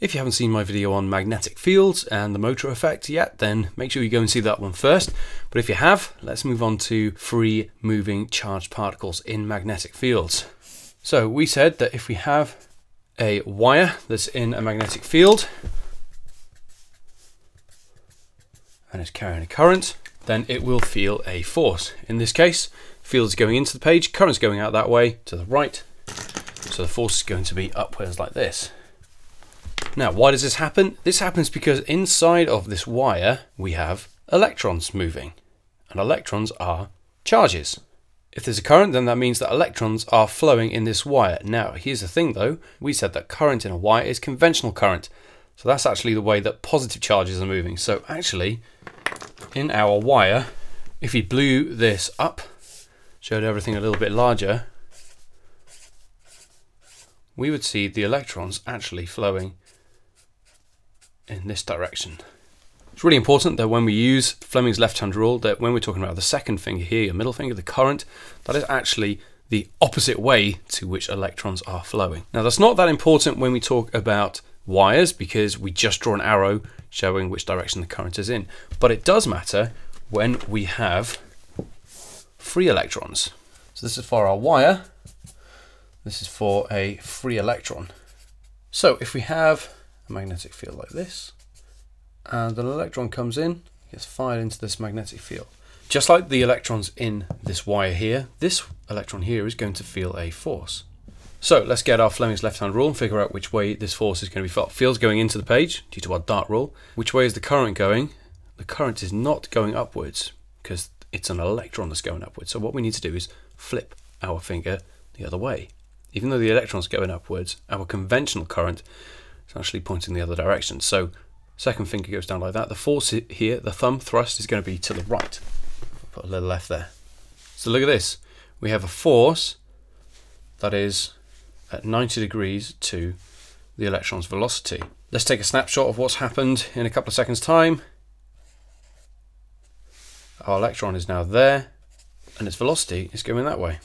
If you haven't seen my video on magnetic fields and the motor effect yet, then make sure you go and see that one first. But if you have, let's move on to free moving charged particles in magnetic fields. So we said that if we have a wire that's in a magnetic field and it's carrying a current, then it will feel a force. In this case, field's going into the page, current's going out that way to the right, so the force is going to be upwards like this. Now, why does this happen? This happens because inside of this wire, we have electrons moving, and electrons are charges. If there's a current, then that means that electrons are flowing in this wire. Now, here's the thing though, we said that current in a wire is conventional current. So that's actually the way that positive charges are moving. So actually, in our wire, if we blew this up, showed everything a little bit larger, we would see the electrons actually flowing in this direction. It's really important that when we use Fleming's left-hand rule, that when we're talking about the second finger here, your middle finger, the current, that is actually the opposite way to which electrons are flowing. Now that's not that important when we talk about wires, because we just draw an arrow showing which direction the current is in. But it does matter when we have free electrons. So this is for our wire. This is for a free electron. So if we have a magnetic field like this, and an electron comes in, gets fired into this magnetic field. Just like the electrons in this wire here, this electron here is going to feel a force. So let's get our Fleming's left-hand rule and figure out which way this force is going to be felt. Field's going into the page due to our dart rule. Which way is the current going? The current is not going upwards because it's an electron that's going upwards. So what we need to do is flip our finger the other way. Even though the electron's going upwards, our conventional current is actually pointing the other direction. So second finger goes down like that. The force here, the thumb thrust, is going to be to the right. Put a little left there. So look at this. We have a force that is at 90 degrees to the electron's velocity. Let's take a snapshot of what's happened in a couple of seconds time. Our electron is now there and its velocity is going that way.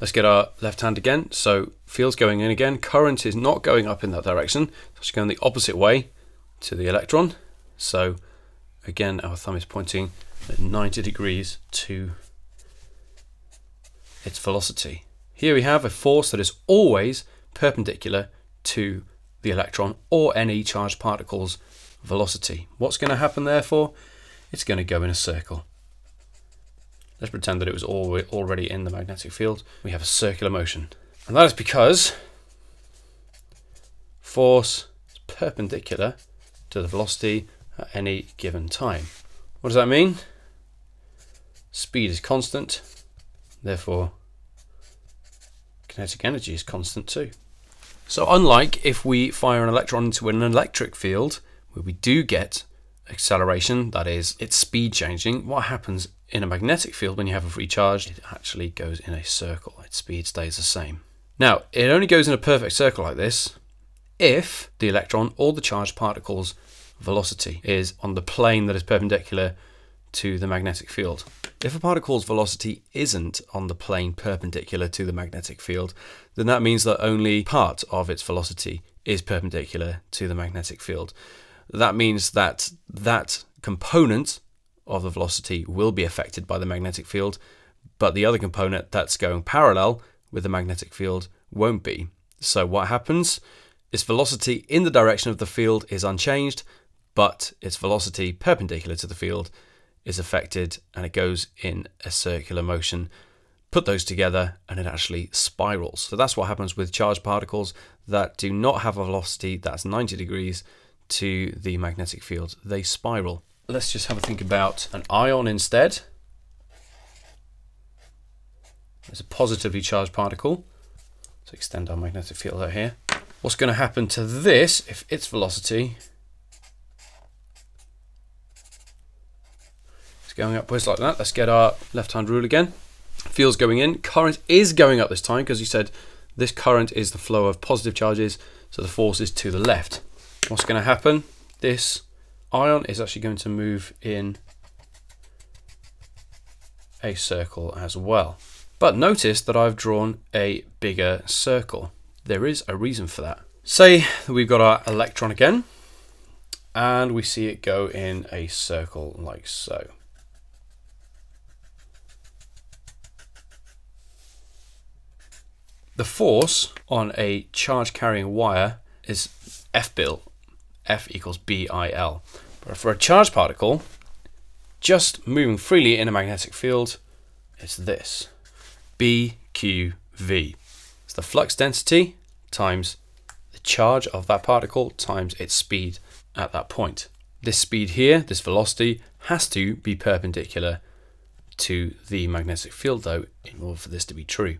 Let's get our left hand again. So field's going in again. Current is not going up in that direction. It's going the opposite way to the electron. So again, our thumb is pointing at 90 degrees to its velocity. Here we have a force that is always perpendicular to the electron or any charged particle's velocity. What's going to happen therefore? It's going to go in a circle. Let's pretend that it was already in the magnetic field. We have a circular motion. And that is because force is perpendicular to the velocity at any given time. What does that mean? Speed is constant, therefore kinetic energy is constant too. So unlike if we fire an electron into an electric field, where we do get acceleration, that is, its speed changing, what happens in a magnetic field when you have a free charge? It actually goes in a circle. Its speed stays the same. Now, it only goes in a perfect circle like this if the electron or the charged particle's velocity is on the plane that is perpendicular to the magnetic field. If a particle's velocity isn't on the plane perpendicular to the magnetic field, then that means that only part of its velocity is perpendicular to the magnetic field. That means that that component of the velocity will be affected by the magnetic field, but the other component that's going parallel with the magnetic field won't be. So what happens? Its velocity in the direction of the field is unchanged, but its velocity perpendicular to the field is affected, and it goes in a circular motion. Put those together and it actually spirals. So that's what happens with charged particles that do not have a velocity that's 90 degrees to the magnetic field. They spiral. Let's just have a think about an ion instead. There's a positively charged particle. Let's extend our magnetic field out here. What's going to happen to this if its velocity going upwards like that? Let's get our left-hand rule again. Field's going in, current is going up this time because you said this current is the flow of positive charges, so the force is to the left. What's going to happen? This ion is actually going to move in a circle as well. But notice that I've drawn a bigger circle. There is a reason for that. Say that we've got our electron again, and we see it go in a circle like so. The force on a charge carrying wire is F-bil, F equals B-I-L. But for a charged particle, just moving freely in a magnetic field, it's this, BQV. It's the flux density times the charge of that particle times its speed at that point. This speed here, this velocity, has to be perpendicular to the magnetic field though, in order for this to be true.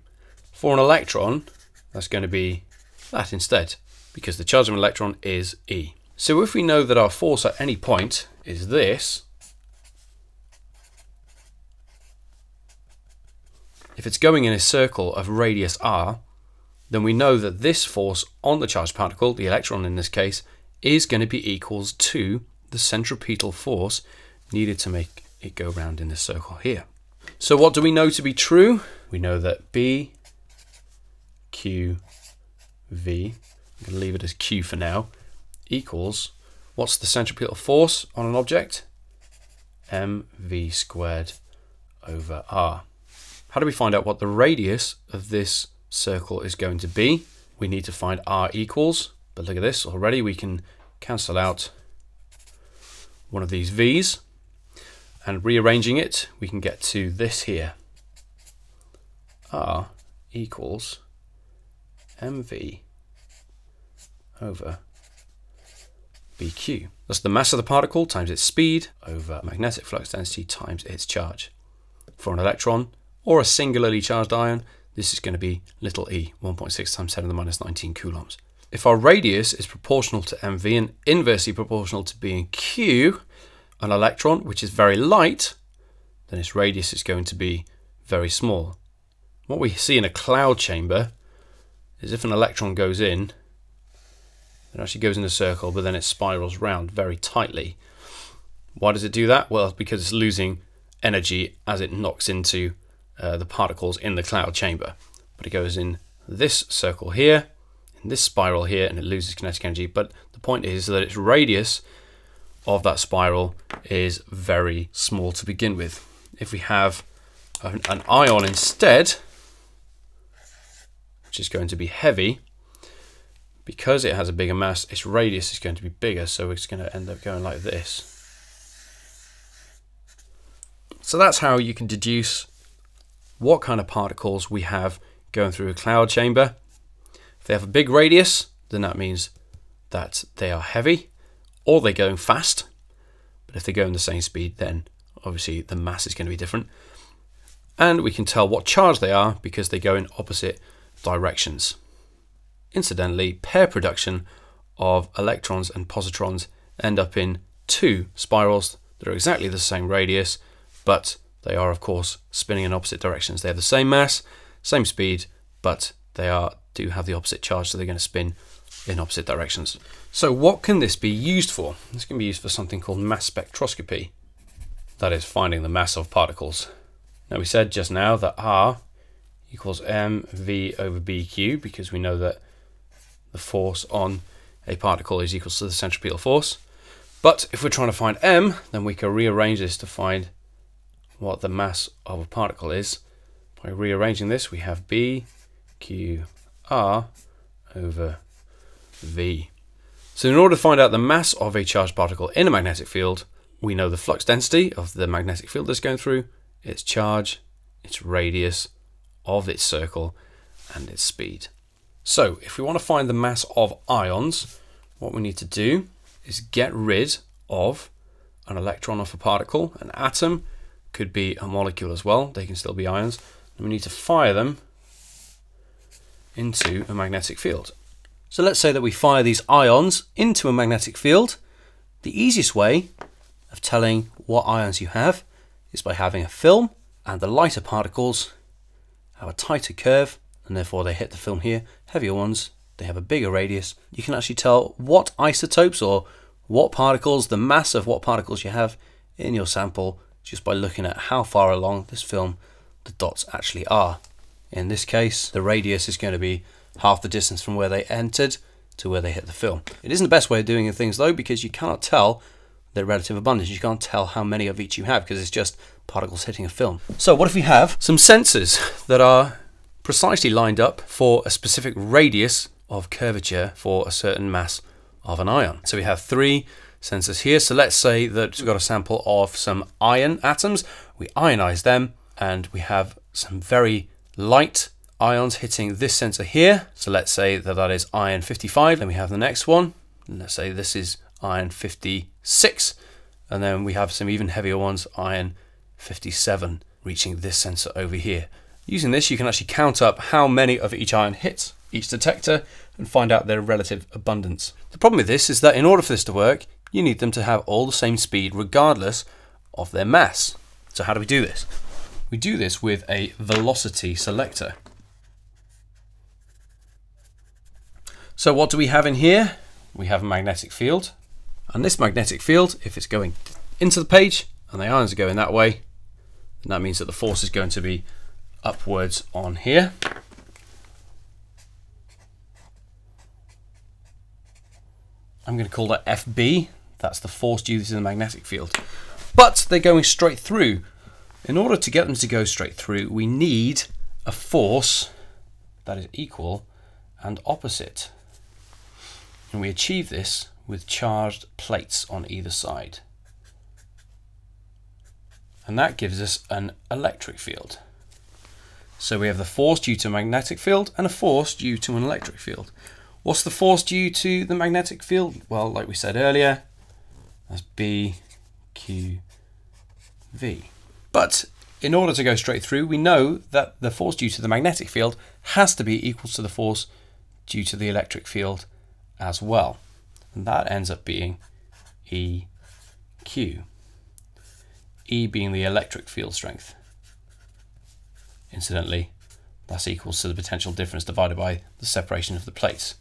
For an electron, that's going to be that instead, because the charge of an electron is E. So if we know that our force at any point is this, if it's going in a circle of radius R, then we know that this force on the charged particle, the electron in this case, is going to be equals to the centripetal force needed to make it go round in this circle here. So what do we know to be true? We know that BQV, I'm going to leave it as Q for now, equals, what's the centripetal force on an object? mv squared over r. How do we find out what the radius of this circle is going to be? We need to find r equals, but look at this, already we can cancel out one of these v's, and rearranging it, we can get to this here. r equals mv over bq. That's the mass of the particle times its speed over magnetic flux density times its charge. For an electron or a singularly charged ion, this is going to be little e, 1.6 times 10 to the minus 19 coulombs. If our radius is proportional to mv and inversely proportional to b and q, an electron, which is very light, then its radius is going to be very small. What we see in a cloud chamber is if an electron goes in, it actually goes in a circle, but then it spirals round very tightly. Why does it do that? Well, because it's losing energy as it knocks into the particles in the cloud chamber. But it goes in this circle here, in this spiral here, and it loses kinetic energy. But the point is that its radius of that spiral is very small to begin with. If we have an ion instead, which is going to be heavy, because it has a bigger mass, its radius is going to be bigger, so it's going to end up going like this. So that's how you can deduce what kind of particles we have going through a cloud chamber. If they have a big radius, then that means that they are heavy, or they're going fast. But if they go in the same speed, then obviously the mass is going to be different. And we can tell what charge they are because they go in opposite directions. Incidentally, pair production of electrons and positrons end up in two spirals that are exactly the same radius, but they are, of course, spinning in opposite directions. They have the same mass, same speed, but they do have the opposite charge, so they're going to spin in opposite directions. So what can this be used for? This can be used for something called mass spectroscopy, that is finding the mass of particles. Now, we said just now that R equals mv over bq because we know that the force on a particle is equal to the centripetal force. But if we're trying to find m, then we can rearrange this to find what the mass of a particle is. By rearranging this, we have bqr over v. So in order to find out the mass of a charged particle in a magnetic field, we know the flux density of the magnetic field that's going through, its charge, its radius of its circle, and its speed. So if we want to find the mass of ions, what we need to do is get rid of an electron off a particle. An atom could be a molecule as well. They can still be ions. And we need to fire them into a magnetic field. So let's say that we fire these ions into a magnetic field. The easiest way of telling what ions you have is by having a film, and the lighter particles have a tighter curve, and therefore they hit the film here. Heavier ones, they have a bigger radius. You can actually tell what isotopes or what particles, the mass of what particles you have in your sample, just by looking at how far along this film the dots actually are. In this case, the radius is going to be half the distance from where they entered, to where they hit the film. It isn't the best way of doing things though, because you cannot tell their relative abundance. You can't tell how many of each you have because it's just particles hitting a film. So what if we have some sensors that are precisely lined up for a specific radius of curvature for a certain mass of an ion? So we have three sensors here. So let's say that we've got a sample of some iron atoms. We ionize them and we have some very light ions hitting this sensor here. So let's say that that is iron 55. Then we have the next one. And let's say this is iron 56. And then we have some even heavier ones, iron 57, reaching this sensor over here. Using this, you can actually count up how many of each ion hits each detector and find out their relative abundance. The problem with this is that in order for this to work, you need them to have all the same speed regardless of their mass. So how do we do this? We do this with a velocity selector. So what do we have in here? We have a magnetic field, and this magnetic field, if it's going into the page and the ions are going that way, then that means that the force is going to be upwards on here. I'm going to call that FB. That's the force due to the magnetic field. But they're going straight through. In order to get them to go straight through, we need a force that is equal and opposite. And we achieve this with charged plates on either side. And that gives us an electric field. So we have the force due to a magnetic field and a force due to an electric field. What's the force due to the magnetic field? Well, like we said earlier, that's BQV. But in order to go straight through, we know that the force due to the magnetic field has to be equal to the force due to the electric field as well. And that ends up being EQ. E being the electric field strength. Incidentally, that's equals to the potential difference divided by the separation of the plates.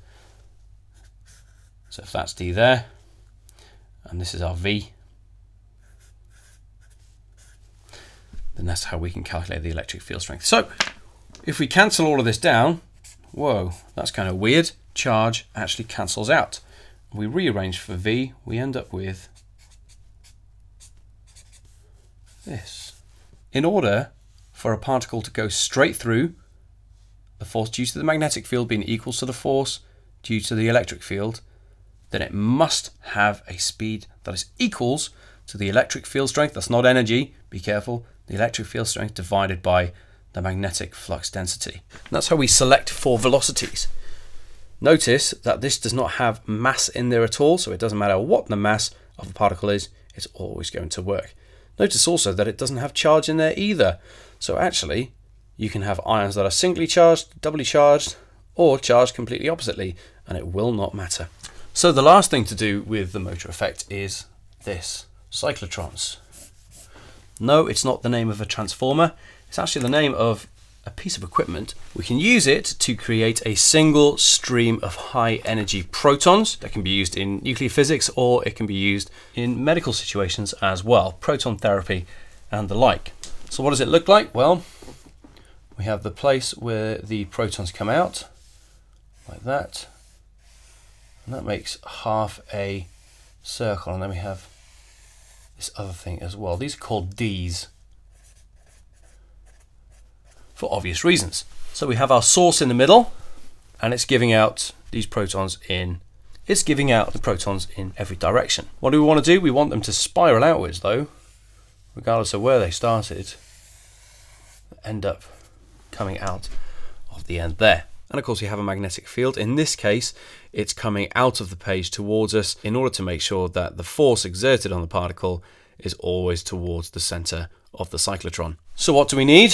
So if that's D there, and this is our V, then that's how we can calculate the electric field strength. So if we cancel all of this down, whoa, that's kind of weird. Charge actually cancels out. We rearrange for V, we end up with this. In order for a particle to go straight through, the force due to the magnetic field being equal to the force due to the electric field, then it must have a speed that is equals to the electric field strength. That's not energy, be careful. The electric field strength divided by the magnetic flux density. And that's how we select for velocities. Notice that this does not have mass in there at all, so it doesn't matter what the mass of a particle is, it's always going to work. Notice also that it doesn't have charge in there either. So actually, you can have ions that are singly charged, doubly charged, or charged completely oppositely, and it will not matter. So the last thing to do with the motor effect is this, cyclotrons. No, it's not the name of a transformer. It's actually the name of a piece of equipment. We can use it to create a single stream of high energy protons that can be used in nuclear physics, or it can be used in medical situations as well, proton therapy and the like. So what does it look like? Well, we have the place where the protons come out, like that, and that makes half a circle, and then we have this other thing as well. These are called Ds, for obvious reasons. So we have our source in the middle, and it's giving out these protons in, it's giving out the protons in every direction. What do we want to do? We want them to spiral outwards though, regardless of where they started, end up coming out of the end there. And of course we have a magnetic field. In this case, it's coming out of the page towards us in order to make sure that the force exerted on the particle is always towards the center of the cyclotron. So what do we need?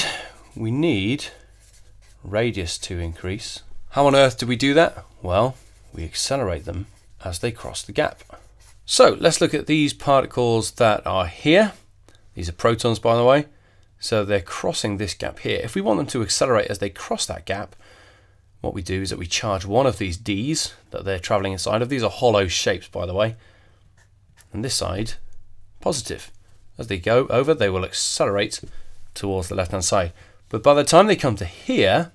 We need radius to increase. How on earth do we do that? Well, we accelerate them as they cross the gap. So let's look at these particles that are here. These are protons, by the way. So they're crossing this gap here. If we want them to accelerate as they cross that gap, what we do is that we charge one of these Ds that they're traveling inside of. These are hollow shapes, by the way. And this side, positive. As they go over, they will accelerate towards the left-hand side. But by the time they come to here,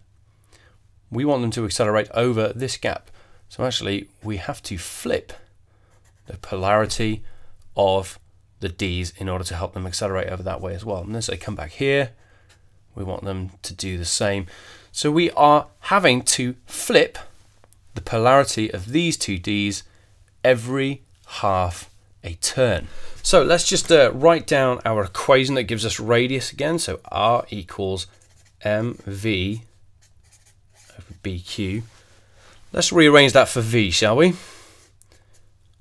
we want them to accelerate over this gap. So actually we have to flip the polarity of the Ds in order to help them accelerate over that way as well. And as they come back here, we want them to do the same. So we are having to flip the polarity of these two Ds every half a turn. So let's just write down our equation that gives us radius again. So R equals mv over bq. Let's rearrange that for v, shall we?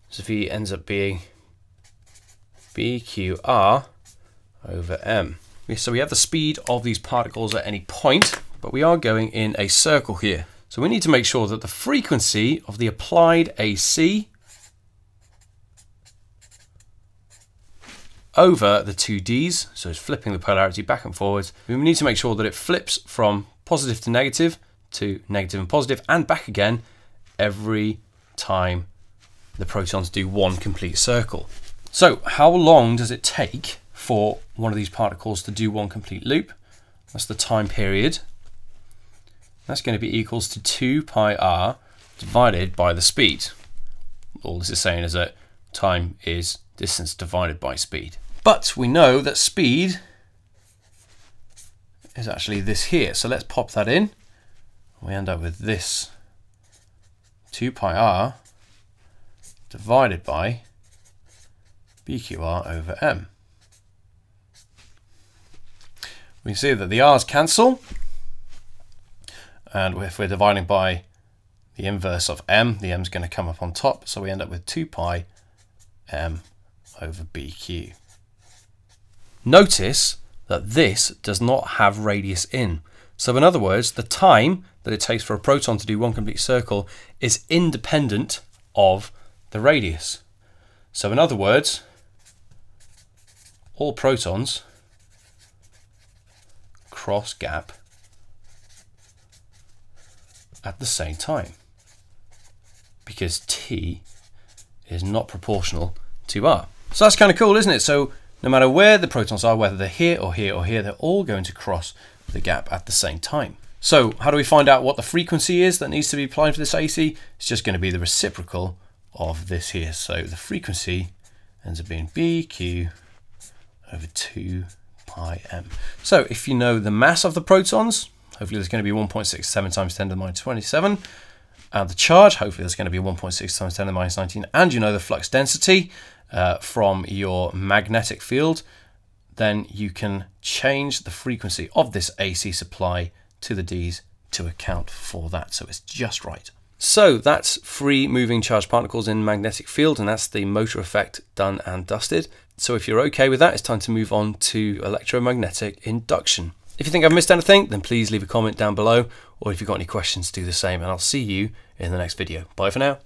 So v ends up being bqr over m. So we have the speed of these particles at any point, but we are going in a circle here. So we need to make sure that the frequency of the applied AC over the two Ds, so it's flipping the polarity back and forwards, we need to make sure that it flips from positive to negative and positive and back again every time the protons do one complete circle. So how long does it take for one of these particles to do one complete loop? That's the time period. That's going to be equals to 2 pi r divided by the speed. All this is saying is that time is distance divided by speed. But we know that speed is actually this here. So let's pop that in. We end up with this 2 pi r divided by bqr over m. We can see that the r's cancel. And if we're dividing by the inverse of m, the m's going to come up on top. So we end up with 2 pi m over bq. Notice that this does not have radius in. So in other words, the time that it takes for a proton to do one complete circle is independent of the radius. So in other words, all protons cross gap at the same time because t is not proportional to r. So that's kind of cool, isn't it? So no matter where the protons are, whether they're here or here or here, they're all going to cross the gap at the same time. So how do we find out what the frequency is that needs to be applied for this AC? It's just going to be the reciprocal of this here. So the frequency ends up being bq over 2 pi m. So if you know the mass of the protons, hopefully there's going to be 1.67 times 10 to the minus 27. And the charge, hopefully there's going to be 1.6 times 10 to the minus 19. And you know the flux density from your magnetic field. Then you can change the frequency of this AC supply to the Ds to account for that. So it's just right. So that's free moving charged particles in magnetic field. And that's the motor effect done and dusted. So if you're okay with that, it's time to move on to electromagnetic induction. If you think I've missed anything, then please leave a comment down below, or if you've got any questions, do the same, and I'll see you in the next video. Bye for now.